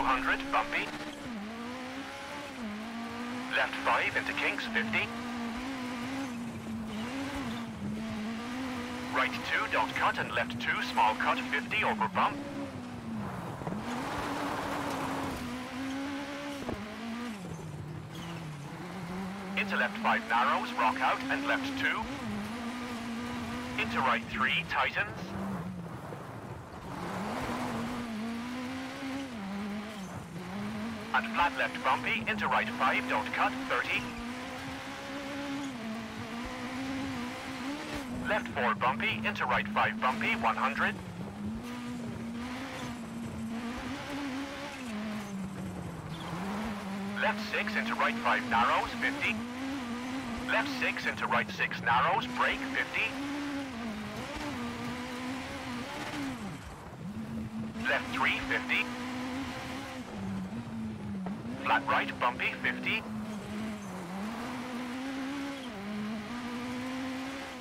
200, bumpy. Left 5 into kinks, 50. Right 2, don't cut, and left 2, small cut, 50, over bump. Into left 5, narrows, rock out, and left 2. Into right 3, tightens. And flat left bumpy, into right 5, don't cut, 30. Left 4 bumpy, into right 5 bumpy, 100. Left 6 into right 5 narrows, 50. Left 6 into right 6 narrows, brake, 50. Left 3, 50. Flat right, bumpy, 50.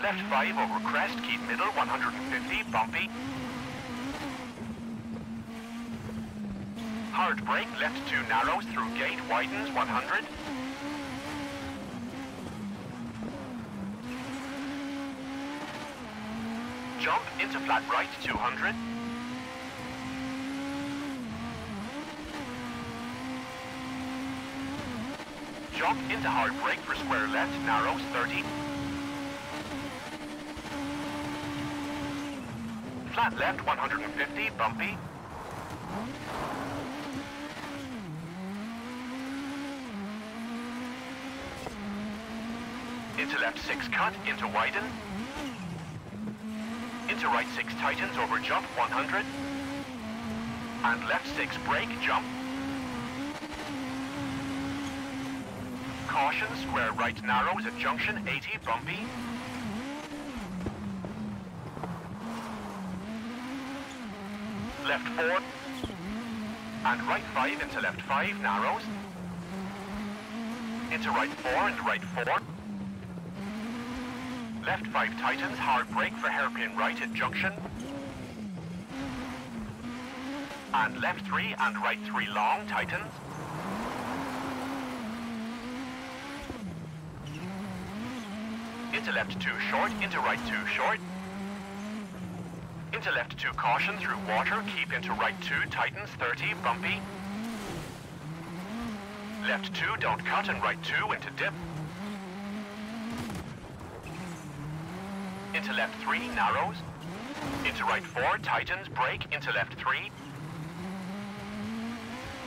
Left 5 over crest, keep middle, 150, bumpy. Hard brake, left 2 narrows through gate, widens, 100. Jump into flat right, 200. Jump into hard brake for square left, narrows, 30. Flat left, 150, bumpy. Into left 6 cut, into widen. Into right 6 tightens, over jump, 100. And left 6 brake, jump. Caution, square right narrows at junction, 80, bumpy. Left 4. And right 5 into left 5, narrows. Into right 4 and right 4. Left 5 tightens, hard brake for hairpin right at junction. And left 3 and right 3 long tightens. Into left 2 short, into right 2 short. Into left 2 caution through water, keep into right 2 tightens, 30, bumpy. Left 2 don't cut and right 2 into dip. Into left 3, narrows. Into right 4, tightens, brake, into left 3.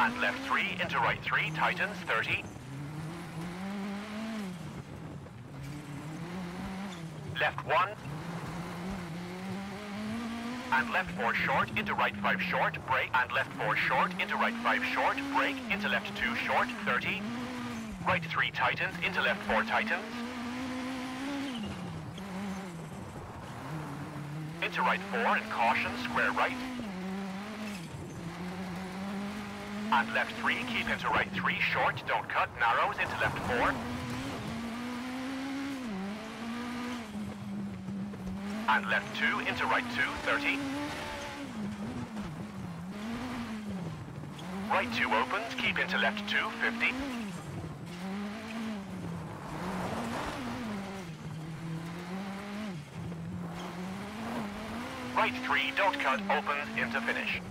And left 3, into right 3, tightens, 30. Left 1. And left 4 short, into right 5 short, brake, and left 4 short, into right 5 short, brake, into left 2 short, 30. Right 3 tightens, into left 4 tightens. Into right 4 and caution, square right. And left 3, keep into right 3, short, don't cut, narrows, into left 4. And left 2, into right 2, 30. Right 2 opens, keep into left 2, 50. Right 3, don't cut, opens into finish.